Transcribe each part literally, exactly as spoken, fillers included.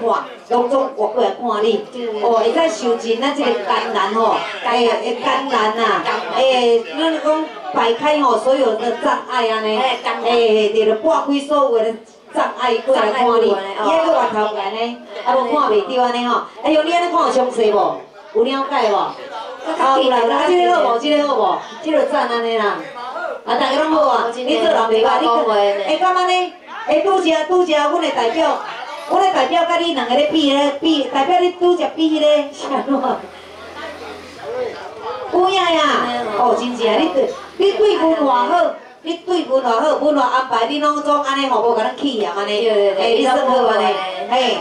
看，拢总活过来看你。哦，会使受尽咱这个艰难吼，诶诶艰难呐，诶，咱讲摆开吼所有的障碍安尼，诶，对着拨开所有的障碍过来看你，伊还佫外头安尼，啊无看袂到安尼吼。哎呦，你安尼看有详细无？有了解无？啊有啦有啦，啊这个好无？这个好无？这个赞安尼啦。 啊，大家拢好啊！你做人袂歹，你哎，干嘛呢？哎，拄只拄只，阮的代表，阮的代表，甲你两个咧比咧比，代表你拄只比迄个啥喏？有影呀！哦，真正，你对，你对阮偌好，你对阮偌好，阮偌安排，你拢总安尼吼，无甲咱气啊，安尼，哎，你算好安尼，嘿，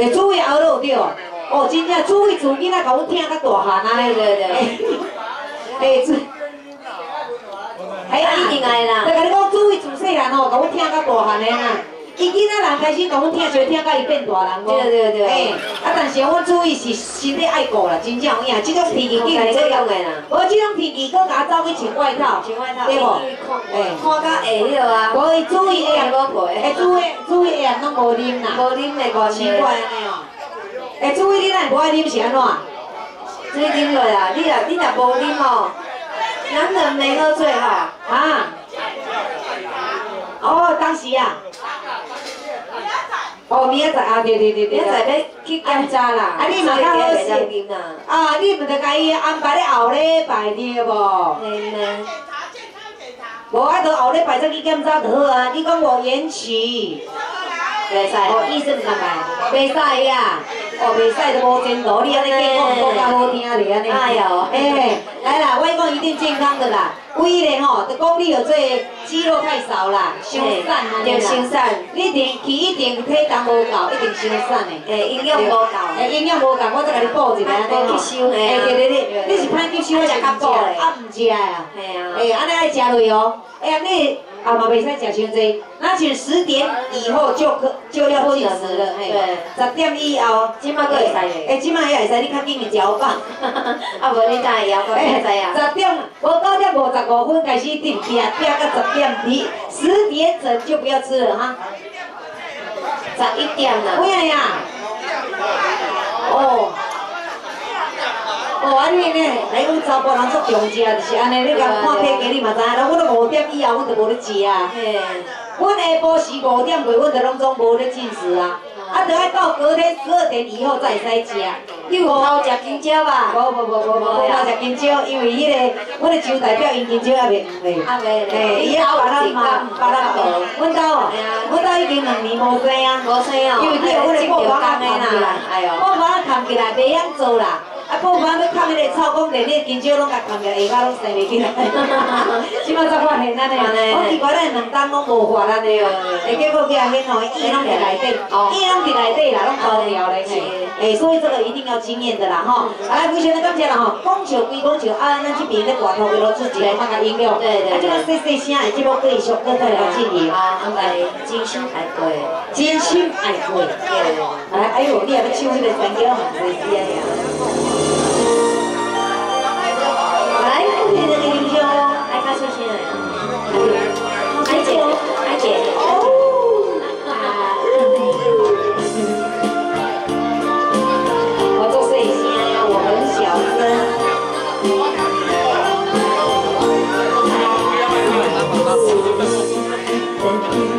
哎，诸位后路对哦，哦，真正诸位自囡仔，甲阮听甲大汉啊，对对对，哎。 哎呀，一定爱啦！就甲你讲，注意自细汉吼，甲阮听到大汉的啦。伊囡仔人开始甲阮听小听，甲伊变大人个。对对对。哎，啊，但是阮注意是身体爱顾啦，真正有影。即种天气计袂做用个啦。无即种天气，佫甲我走去穿外套，穿外套，对无？哎，看甲会迄落啊。无伊注意下，无陪。哎，注意注意下，拢无啉啦。无啉嘞，无奇怪安尼哦。哎，注意你若无爱啉是安怎？注意啉落啦，你若你若无啉哦。 男人没喝醉哈啊！哦，当时啊，哦，明仔载啊，对对对对，明仔载去检查啦。啊，你嘛较好势，啊，你唔着甲伊安排咧后礼拜对无？对咩？无啊，到后礼拜再去检查就好啊。你讲我延期，袂使，哦，医生安排，袂使呀，哦，袂使就无前途，你安尼讲讲较好听咧安尼。哎呦，哎，来啦，我讲一定健康的啦。 唯一嘞吼，就讲你有做肌肉太少啦，伤瘦安尼啦。伤瘦，你定期一定体重无够，一定伤瘦嘞。诶，营养无够。诶，营养无够，我再甲你补一个安尼。吸收嘞。诶，对对对，你是歹吸收还是较补嘞？啊，唔食啊。系啊。诶，安尼爱食落哦。哎呀，你啊嘛袂使食伤济，那像十点以后就可就要进食了，嘿。对。十点以后，即摆阁会使嘞。诶，即摆也会使，你较紧去嚼吧。啊无你再会晓阁会使啊。十点，我九点五十。 十五分开始定定，定到十点底，十点整就不要吃了哈。十一点了。不要呀。哦。哦，安尼呢，来阮查甫人做重食就是安尼，你甲看体格你嘛知影，阮到五点以后，阮就无咧食啊。嘿。阮下晡时五点过，阮就拢总无咧进食啊。 啊，得爱到隔天十二点以后才会使食。你有偷食香蕉吧？无无无无无，偷食香蕉，因为迄个阮的州代表因香蕉也袂黄嘞。也袂嘞。伊阿爸啦嘛，爸啦无。阮兜哦，阮兜已经两年无生啊，无生哦。因为叫阮的布娃仔扛起来，哎呦，布娃仔扛起来袂晓做啦。啊，布娃仔要扛迄个草，讲连迄香蕉拢甲扛起来，下骹拢生袂起来。即摆才发现咱的，我奇怪咱两担拢无法咱的哦。诶，结果去啊，迄吼伊拢在内底，伊拢。 伫内底啦，拢包了嘞，嘿，所以这个一定要经验的啦，吼。啊，规些咧感谢啦，吼，讲笑归讲笑，啊，咱这边咧大头的咯，自己来放个音乐，对对。啊，这个细细声的，这个继续搁再来进行。啊，安排真心爱过，真心爱过，对。哎，哎呦，你还要唱那个山歌嘛？对对呀。来，今天的音乐，爱看小鲜的，爱姐，爱姐。 Thank you.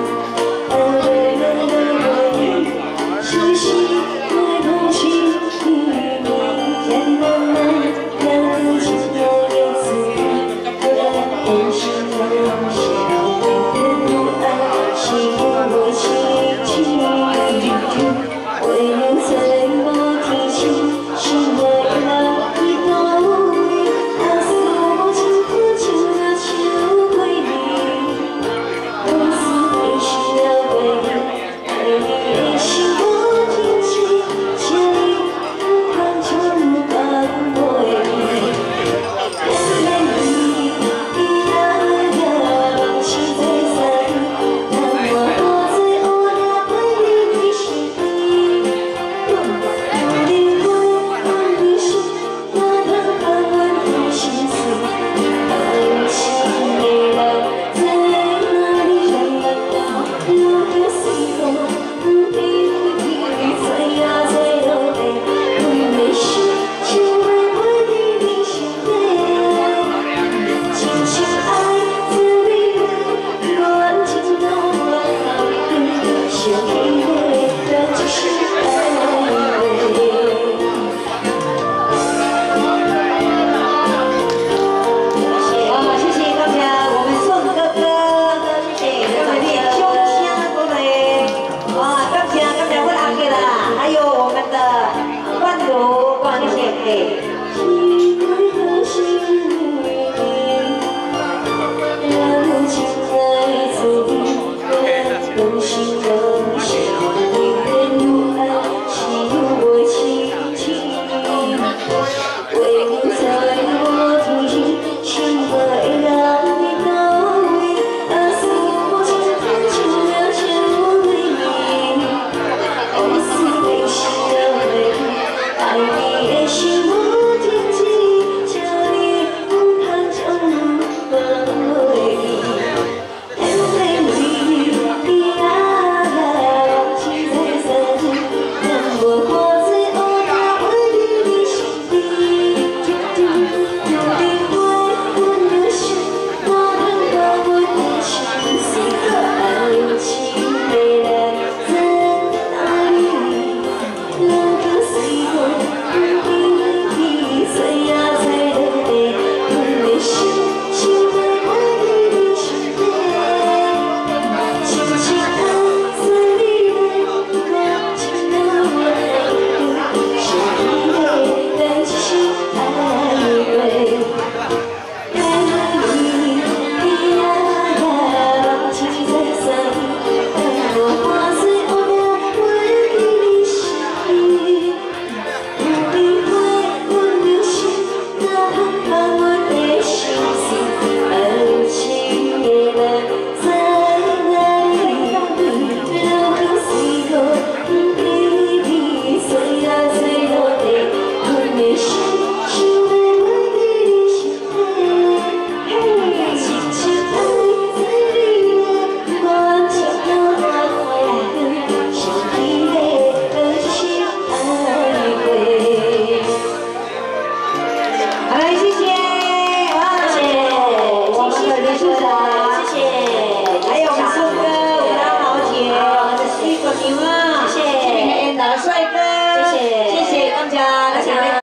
de